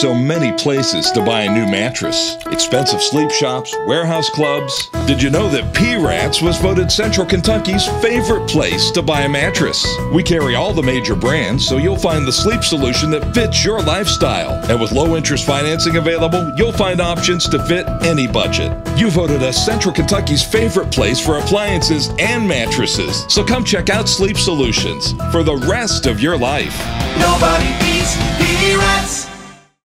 So many places to buy a new mattress. Expensive sleep shops, warehouse clubs. Did you know that Pieratt's was voted Central Kentucky's favorite place to buy a mattress? We carry all the major brands, so you'll find the sleep solution that fits your lifestyle. And with low interest financing available, you'll find options to fit any budget. You voted us Central Kentucky's favorite place for appliances and mattresses. So come check out Sleep Solutions for the rest of your life. Nobody beats Pieratt's.